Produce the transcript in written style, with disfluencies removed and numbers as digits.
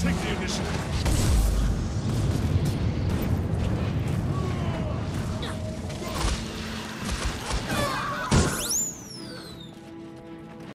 Take the initiative.